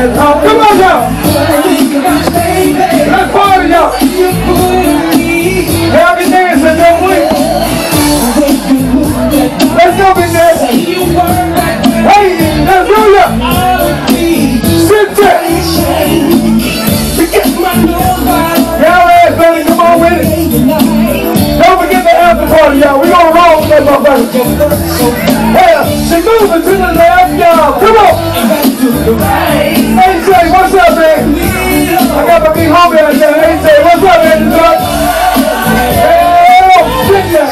Come on now. Let's party now. Y'all be dancing, don't we? Let's go be dancing. Hey, let's do it. Sit there. Y'all ass better come on with it. Don't forget the after party, y'all. We gonna roll with that motherfucker. Yeah, she moving to the left, y'all. Come on. AJ, what's up, man? I got my big homie out there. AJ, what's up, man? Oh, sit there.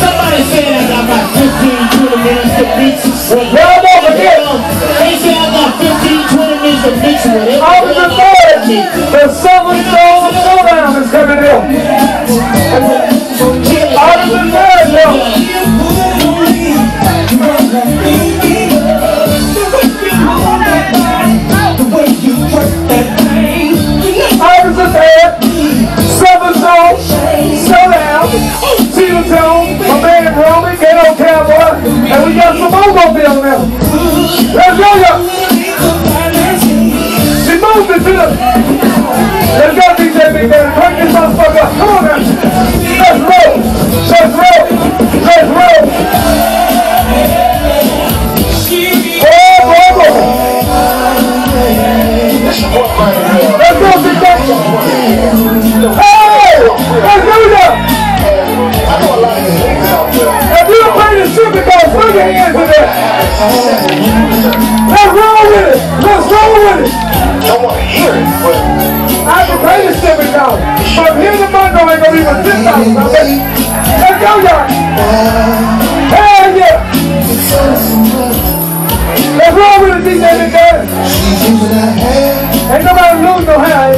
Somebody say I got about 15, 20 minutes to mix. Y'all don't forget. They say I got 15, 20 minutes to mix with it. I was afraid the Southern Soul Showdown is coming in. I was afraid, yo. And we got some Momo Bill now. Let's go, y'all. She moved it to the... Let's go, DJ Big Daddy. Crank this motherfucker up. Come on now. Let's roll. Let's roll. Let's roll. Oh, Momo. Let's go, Big Daddy. Hey! Let's go, y'all. If you play this shit, put your hands in there. Let's roll with it. Let's roll with it. Don't want to hear it, but I can pay this shit now. From here to Monday, ain't gonna be for $10. Let's go, y'all. Hell yeah. Let's roll with it, DJ Big Daddy. Ain't nobody lose no hair.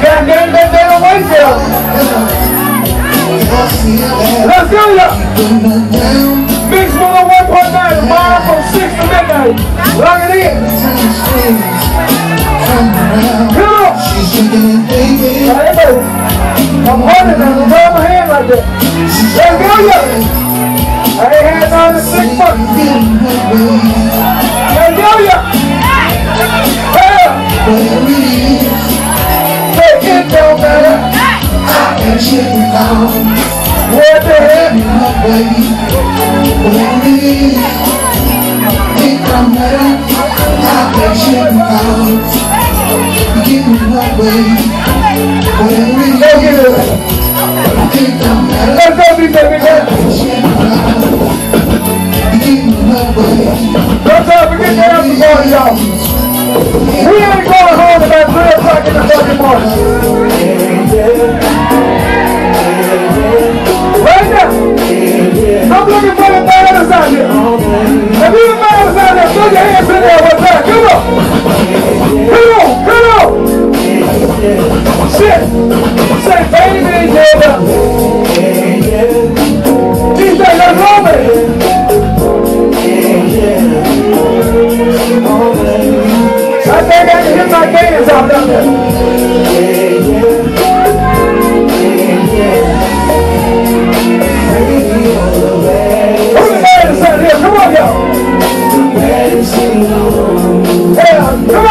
Goddamn, that they don't wait for. Let's go, y'all. Mix 101.9 tomorrow from 6 to midnight. Lock it in. Come on. Hey, baby. I'm holding it. I'm throwing my hand like that. Let's go, y'all. I ain't had none in 6 months. Let's go, y'all. Yeah. Take it down, baby. I can't shit it down. What the heck? Baby, think I'm ready. I'll bet you out. Give me my way. Baby, go get it. Think I'm ready. Let's go, baby. I'll bet you out. Give me my way. Let's go, we get down to the party, y'all. We ain't going home about 3 o'clock in the fucking morning. Right now, I'm looking for the bananas out here. If you're the bananas out there, throw your hands in there one time. Come on. Come on. Come on. Shit. Say, baby, yeah, love. DJ, let's roll, baby. I think I can hit my bananas out there. Come on!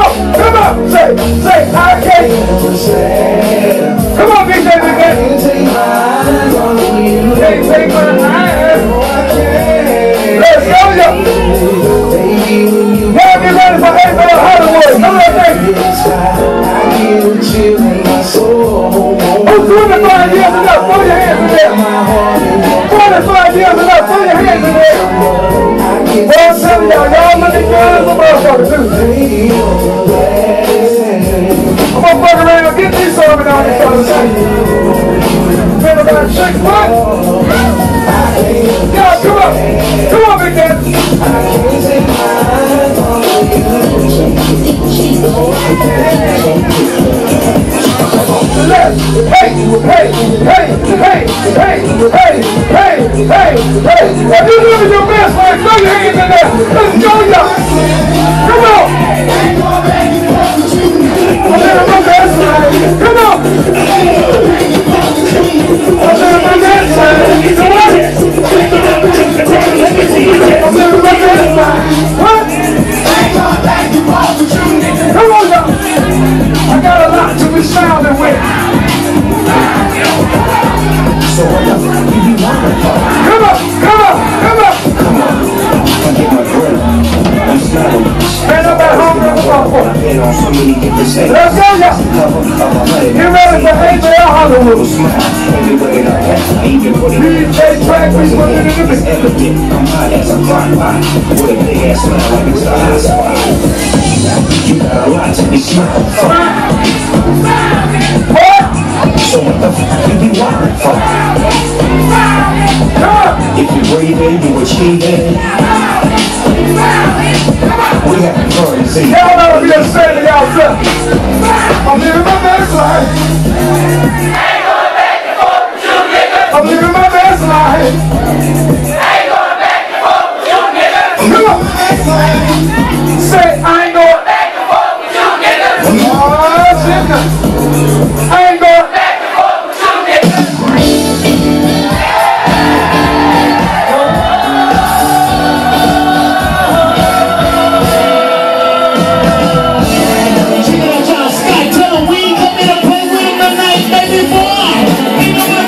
always wondering if it's ever been. I'm hot as a crock pot with a big ass smile like it's a hot spot. You got a lot to be smiling for. So what the fuck you be worried for? If you're breathing, you achieving. We having fun, see? Hell no, we just standing outside. I'm living my best life. I'm living my best life. I ain't going back and forth with you niggas. I'm living my best life. Say I ain't going back and forth with you niggas. I ain't going back and forth with you niggas. Check it out, y'all. Sky tell we ain't coming to play with him tonight, baby boy. Ain't nobody.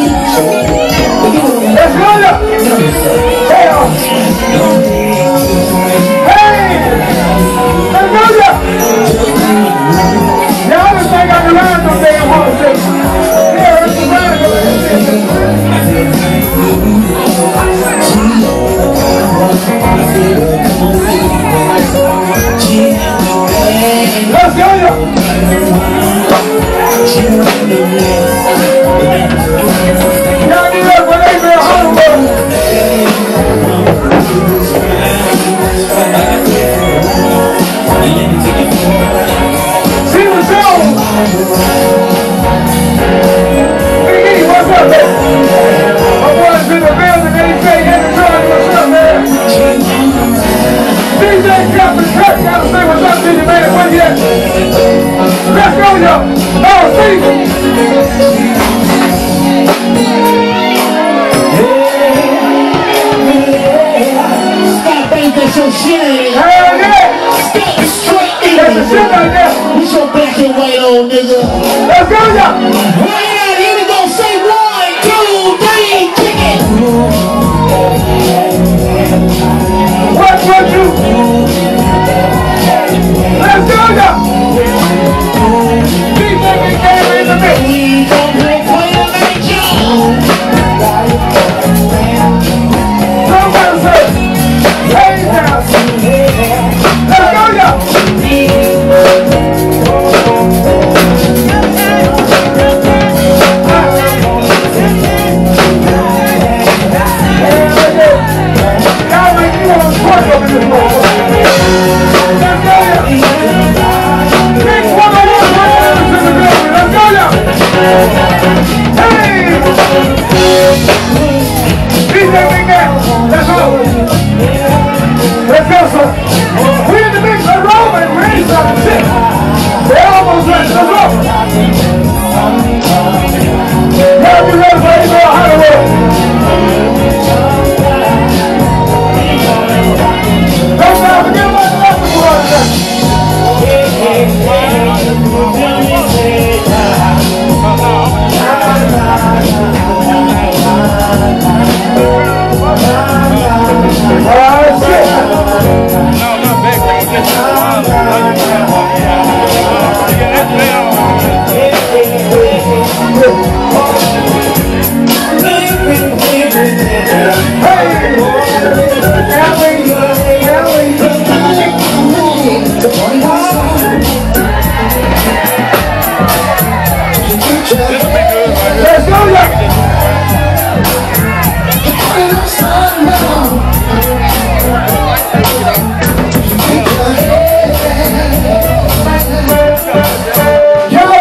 This will be good, right? Let's go, y'all. Y'all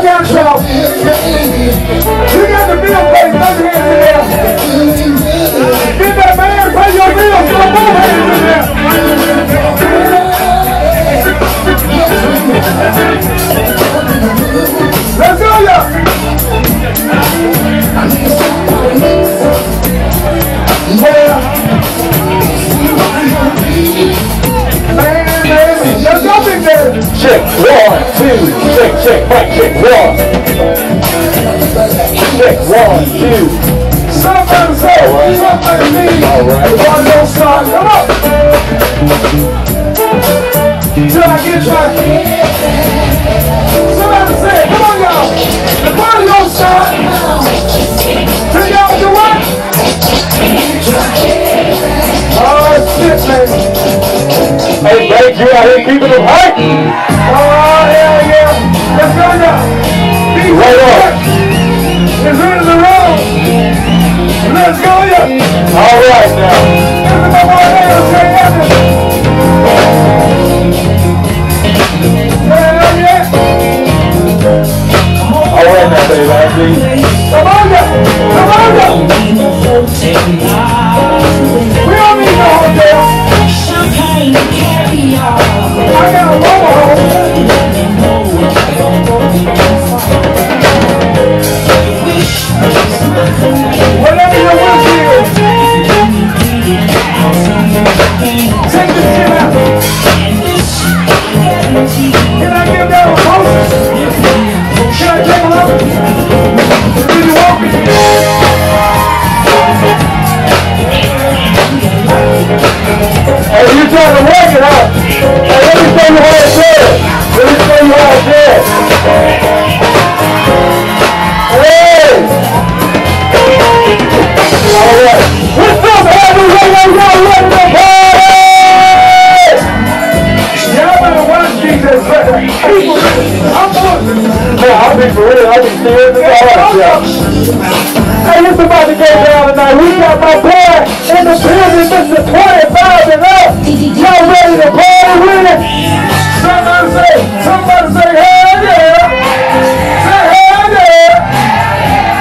down, y'all. You got the bill paid. Put your hands in there. Get that man and pay your bills. Put both hands in there. Let's go, y'all. Yeah. Man, let's go, big man. Check, 1, 2, check, check, right, check, 1. Check, 1, 2. Somebody say, right. Somebody need. All right. One little song, come on. Till I get drunk. Somebody say, come on, y'all. One little song. Till y'all do what? Oh, shit, man. Hey, Blake, you out here keeping them hype? Oh, hell yeah. Let's go, y'all. Right on. It's in the road. Let's go, yeah! All right, now. All right, now, baby. I see. Come on, yeah! Come on, yeah! We don't need no hotel. I got a mobile home. Whatever. Hey, it's about to go down tonight. We got my boy in the building. This is 25 and up. Y'all ready to party with it? Somebody say, hell yeah. Say hell yeah.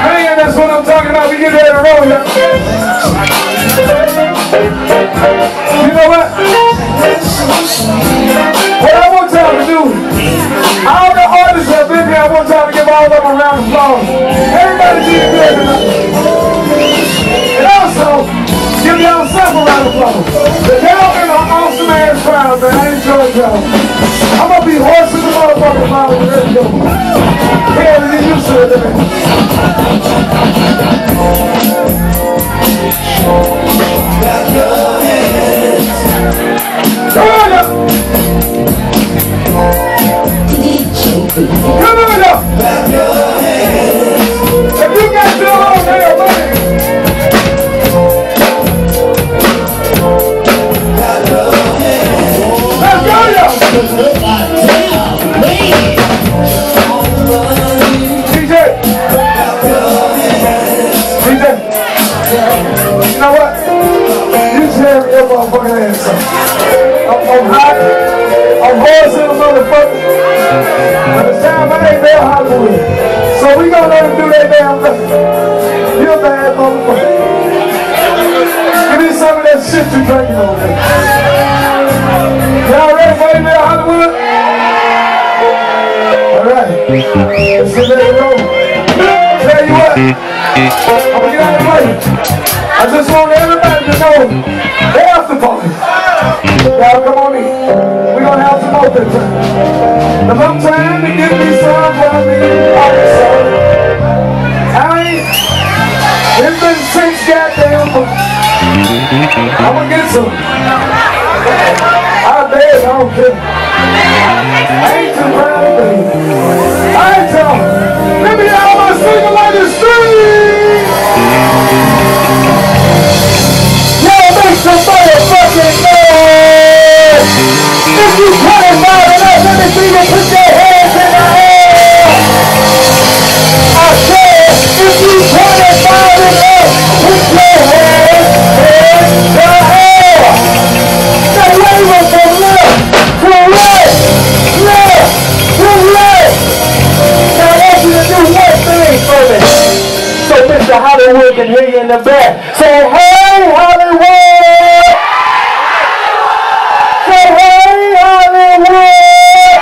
Man, that's what I'm talking about. We get there to roll, y'all. You know what? What I want y'all to do, all the artists that have been here, I want y'all to give all of them a round of applause. And also, give yourself a round of applause. Y'all been an awesome ass crowd, man. I enjoyed y'all. I'm gonna be hoarse as a motherfucking model with this show. Hell, you used to it, man. Come on up! I'm hot, I'm hoarse in the motherfucker, but it's time I ain't Avail Hollywood. So we gonna let them do that damn thing. You a bad motherfucker. Give me some of that shit you drinking over there. Y'all ready for Avail Hollywood? Alright, let's get ready to go. Tell you what, I'm gonna get out of the way. I just want everybody to know they're after party. Y'all come on in. We're gonna have some open time. Now I'm trying to give me some from the officer. It's been 6 goddamn months. I'm gonna get some. I bet, I don't care. I ain't too proud of me. I ain't tell me. Let me out my single like the street. Y'all make some motherfucking noise. If you 25 and up, let me see you put your hands in the air. I said in the back. Say, hey, Hollywood! Say, hey, Hollywood!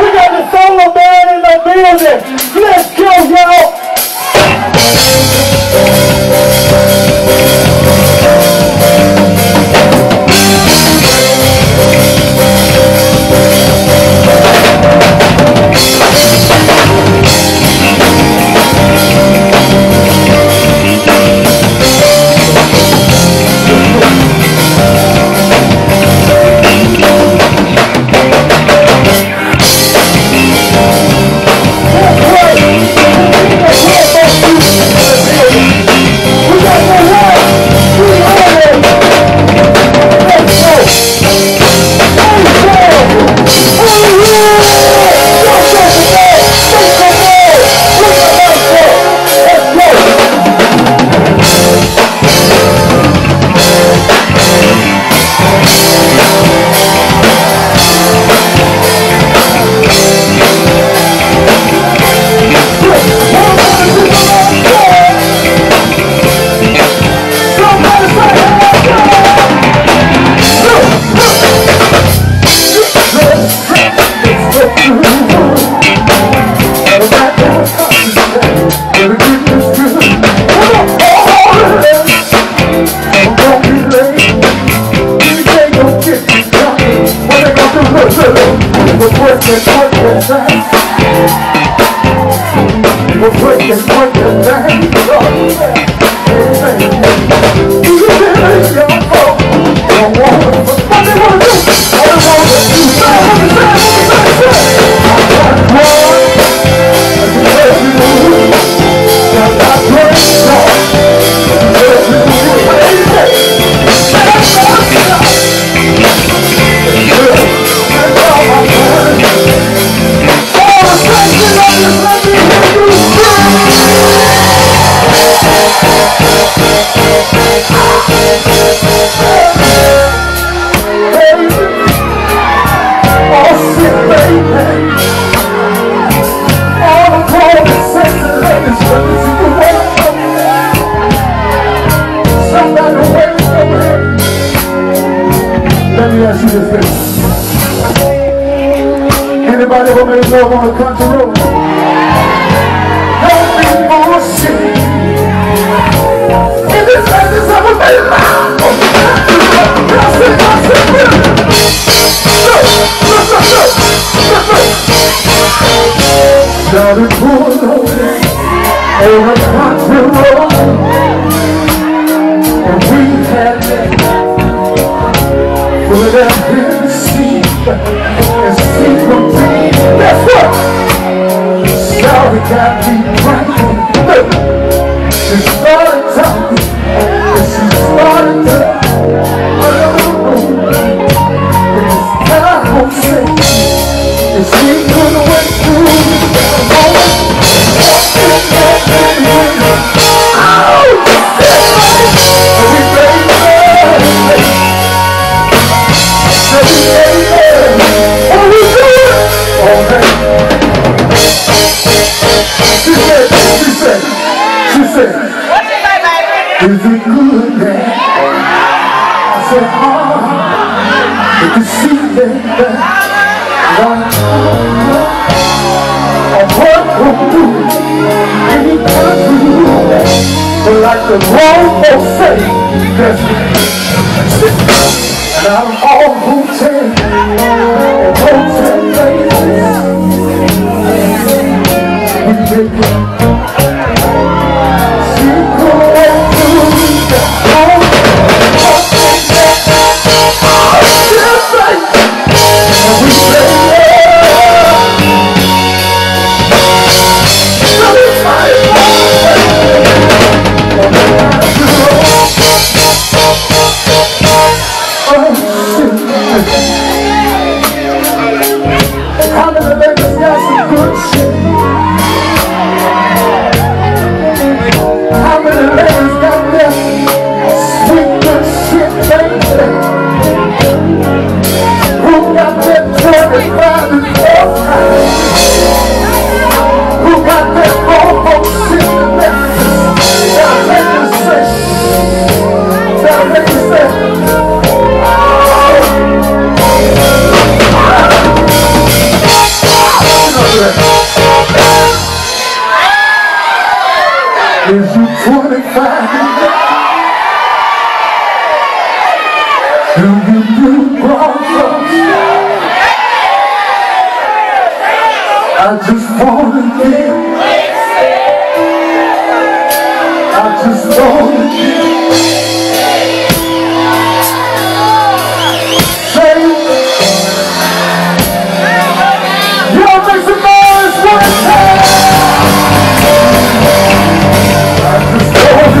We got the solo man in the building. Let's go, y'all! Anybody who made love on the country road? Don't be bullshit. In this life, this ever made love on the country road. Is it good that I said, oh, you can see that I work for you, any country rule, but like the world will say, that's it. And I'm all hotel, hotel places, we make it. How many ladies got some good shit? Is you 25? Do you do problems? I just want to live. I just want to live. Say it. Y'all make some noise for I just want to live.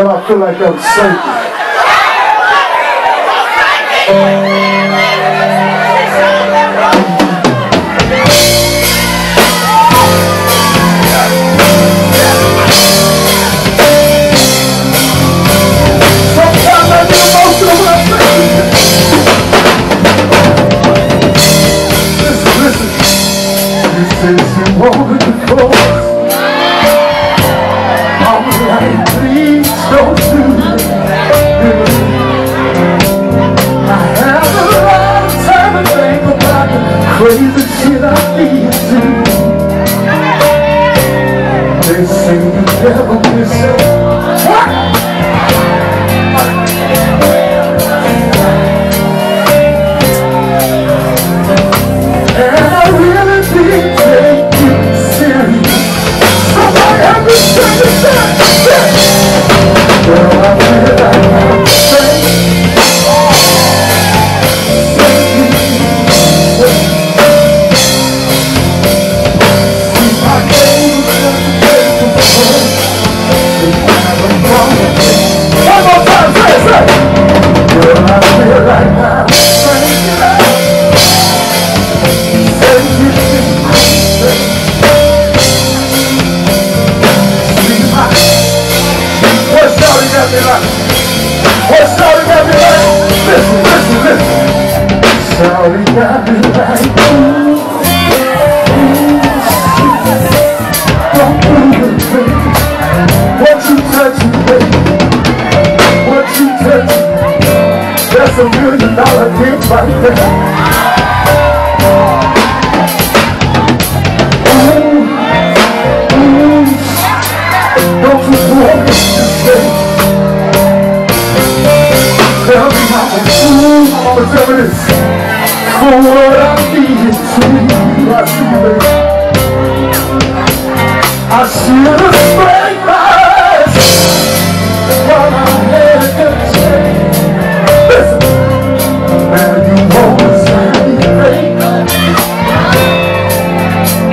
I feel like I'm safe. That's $1 million gift right there. Don't you want me to say? Tell me how to do, but tell me this. For what I need to you, I see you. I should have spread my eyes while my head against me. Listen, man, you always say me.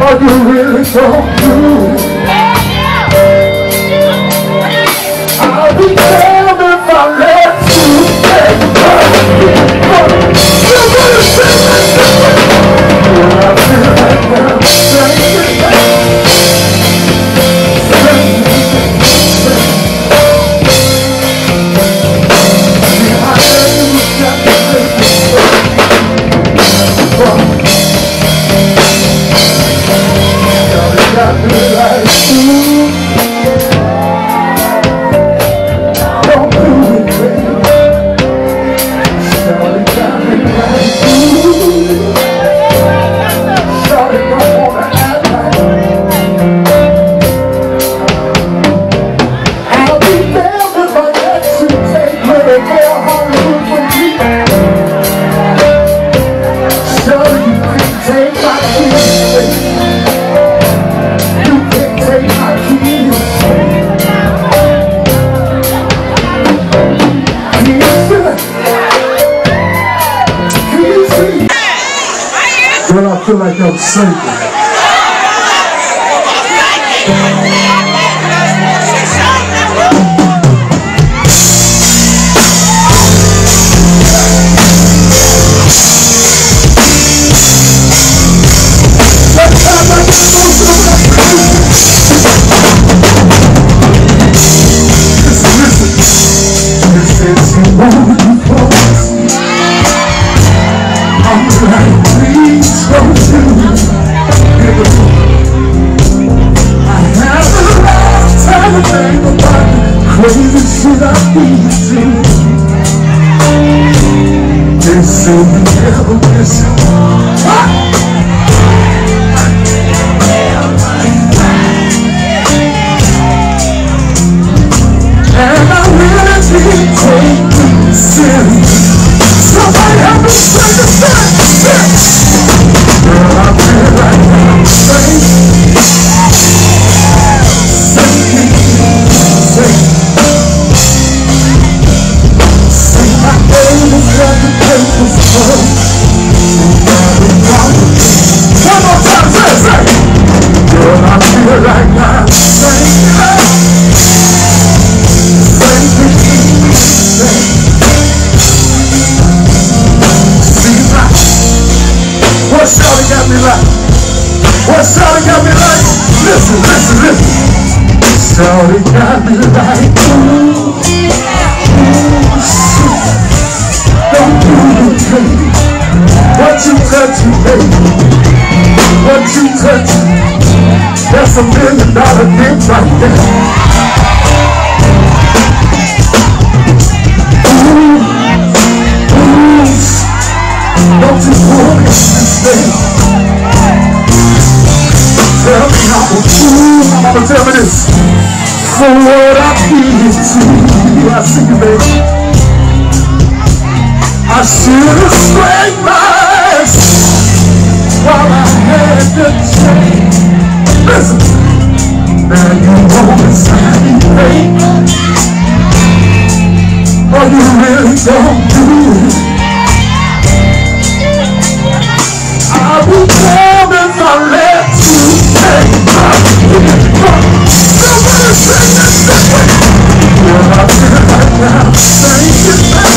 Are you really going to do? I feel like I'm sinking. Shawty got me like, ooh, ooh, shoot. Don't do it, baby. What you touch, baby. What you touch, that's $1 million thing right there. Ooh, ooh, don't you want it, baby. Tell me how to do, mama, tell me this. For what I feel to you, I see you, baby. I should have straight lines while I had the chance. Listen, now you won't inside me, baby. Oh, you really don't do it. I will tell if I let you take my gift. Well, I feel like I'm saying it back.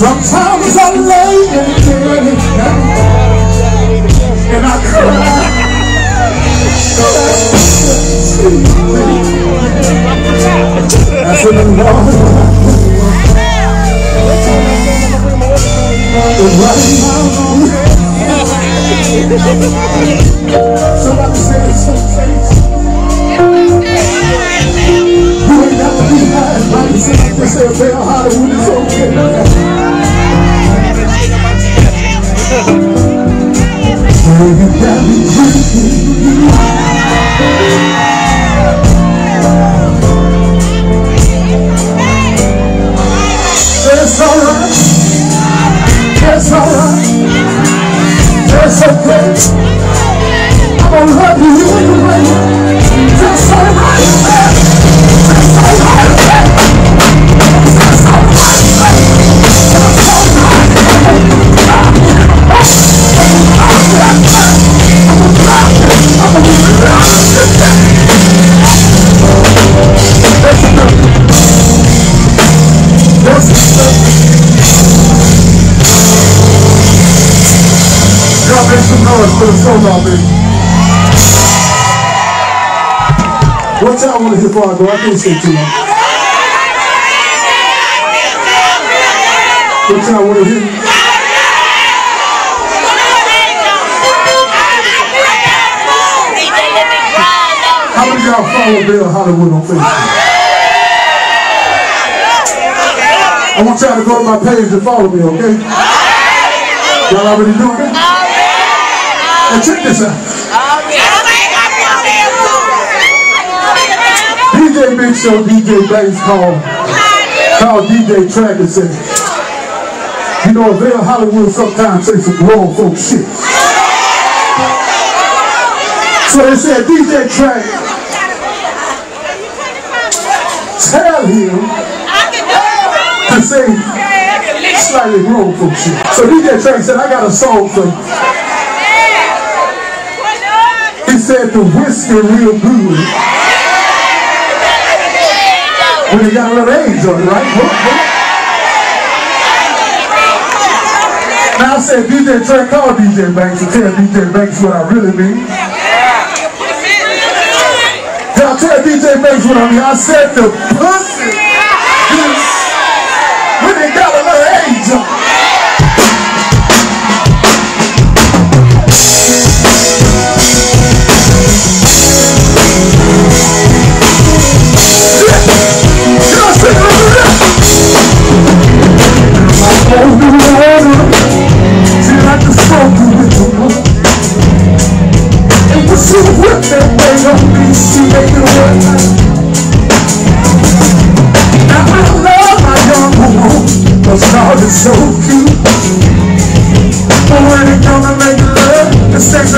Sometimes I lay in bed and I cry. That's in the morning. Somebody said it's so safe. You ain't got to be high. Like you said, they say Avail Hollywood is okay. You got me drinking. It's alright. It's alright. It's okay. I'm gonna love you anyway. It's alright. It's alright. It's alright. It's alright. Y'all make some noise for the solo, baby. What y'all want to hear before I go? I can't say too much. What y'all want to hear? How many y'all follow Avail Hollywood on Facebook? I want y'all to go to my page and follow me, okay? Y'all already doing it? And check this out. DJ Big Show, DJ Banks called DJ Track and said, you know, Avail Hollywood sometimes say some wrong folk shit. So they said, DJ Track, tell him to say slightly wrong from shit. So DJ Track said, I got a song for you. He said the whiskey real good. When he got a little age on it, right? Now I said DJ Track called DJ Banks and tell DJ Banks what I really mean. I'll tell DJ Banks what I mean. I said the pussy is when they got a little age on. She like to smoke you with the moon. And when she whipped that way on me, she made it. It's so cute, but when it comes to making love, the sex is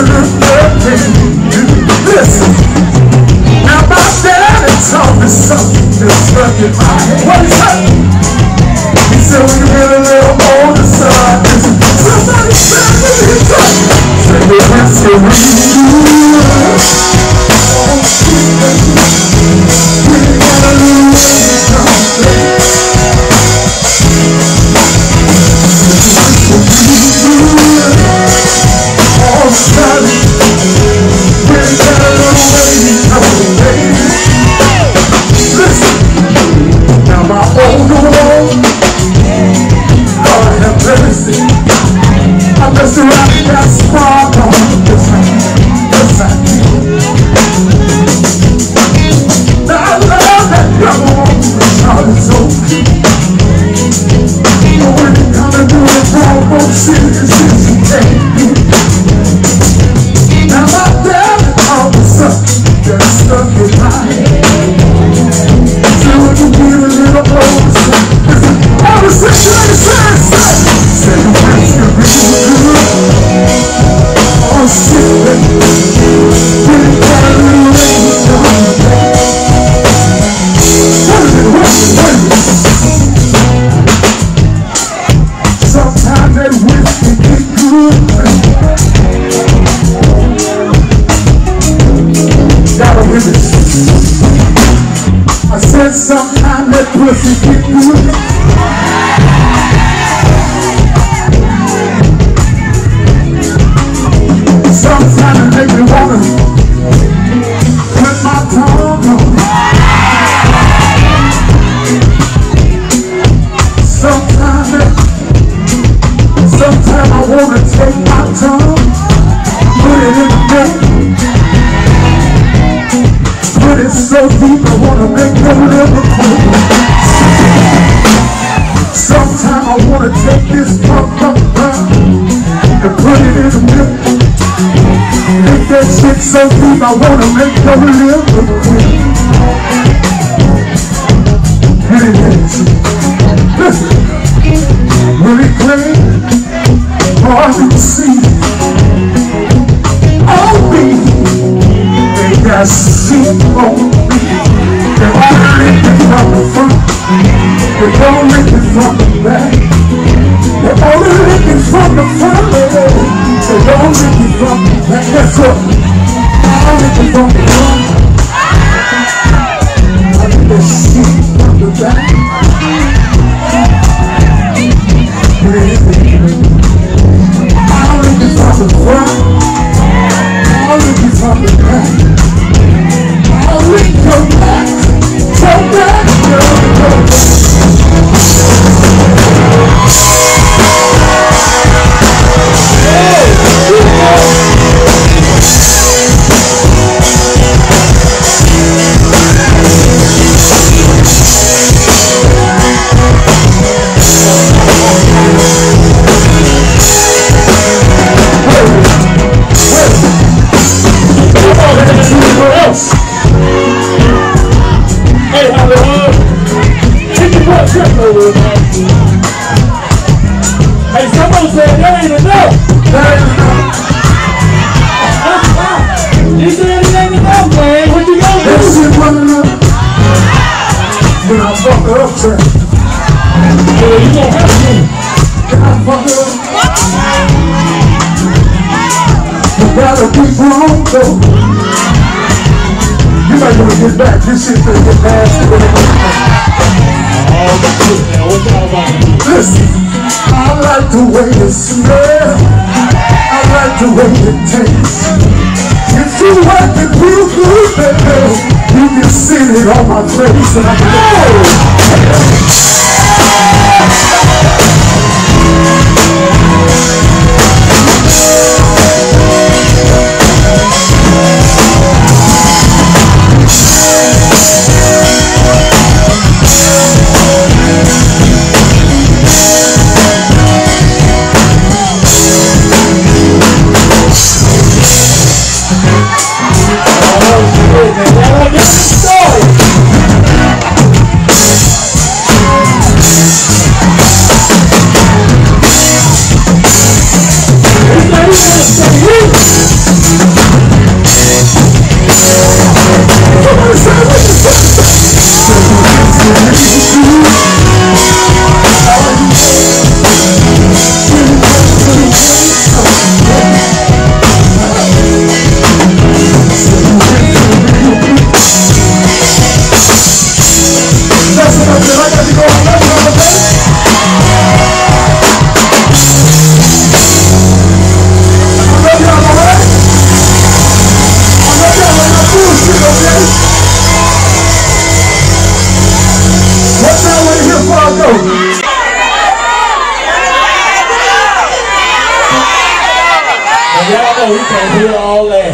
know we can't hear all that.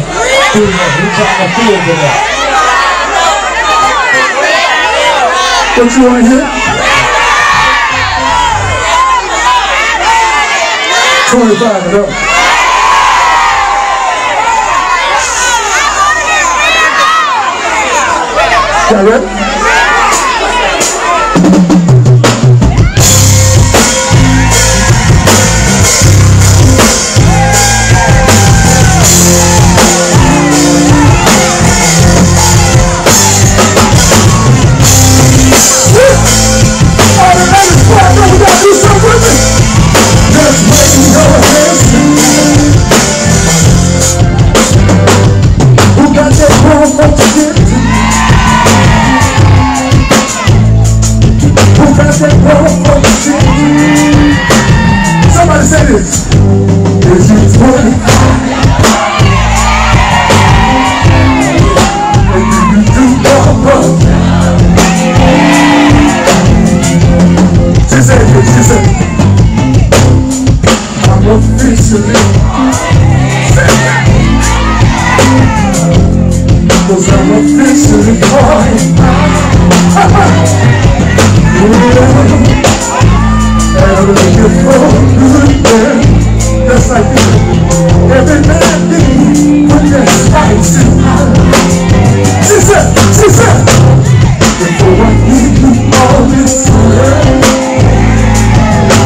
We trying to feel for that. What you want to hear? 25 and up. Y'all ready? Somebody say this. Is it 25? And you do what? She said, she said, I'm officially sad, 'cause I'm officially born. Every man did put their stripes in my life. She said, before I give you all this love,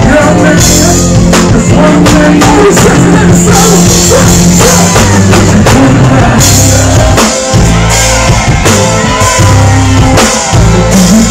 girl, man, that's one thing you said to me, so, because I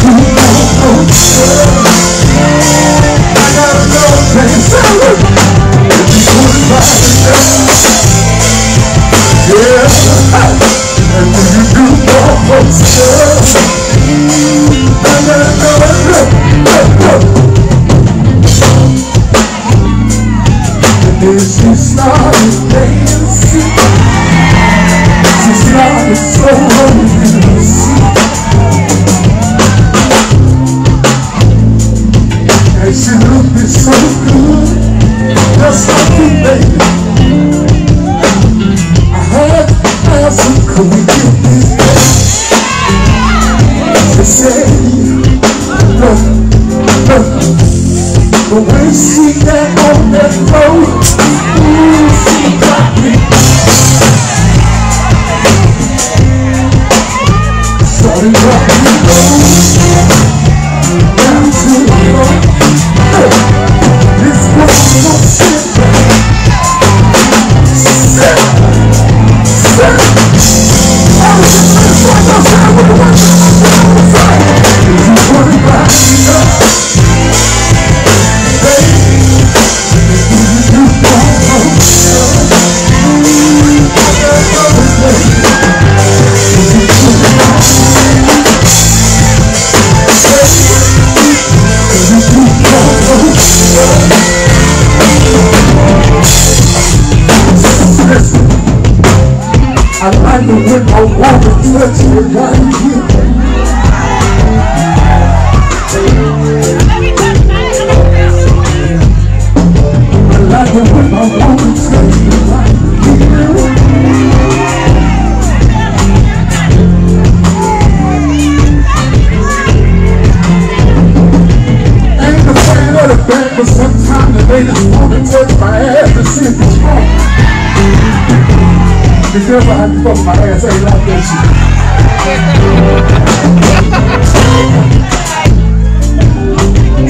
had to fuck my ass ain't like that shit.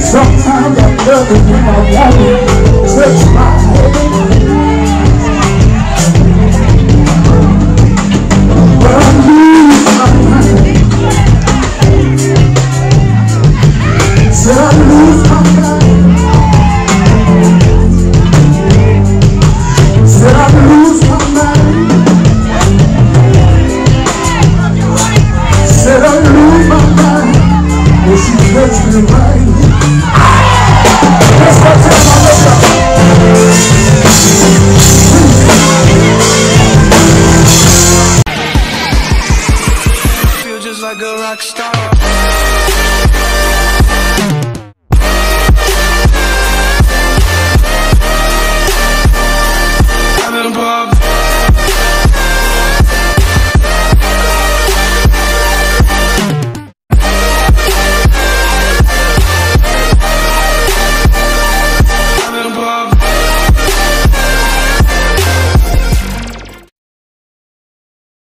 Sometimes I love it when my woman touch my head.